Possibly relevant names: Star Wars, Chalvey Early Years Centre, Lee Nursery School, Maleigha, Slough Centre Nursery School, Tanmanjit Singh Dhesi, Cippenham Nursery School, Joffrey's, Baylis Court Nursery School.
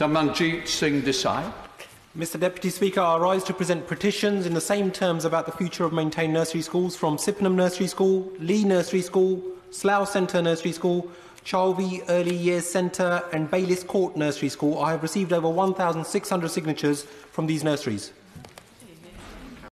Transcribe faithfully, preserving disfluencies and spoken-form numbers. Tanmanjit Singh Dhesi. Mister Deputy Speaker, I rise to present petitions in the same terms about the future of maintained nursery schools from Cippenham Nursery School, Lee Nursery School, Slough Centre Nursery School, Chalvey Early Years Centre and Baylis Court Nursery School. I have received over one thousand six hundred signatures from these nurseries.